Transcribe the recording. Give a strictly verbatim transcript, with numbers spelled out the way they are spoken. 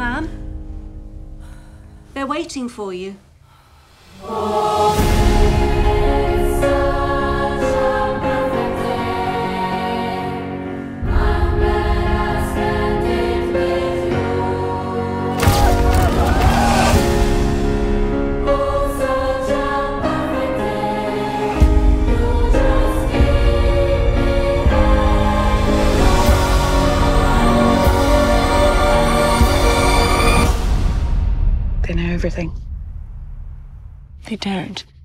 Ma'am, they're waiting for you. Oh. They know everything. They don't.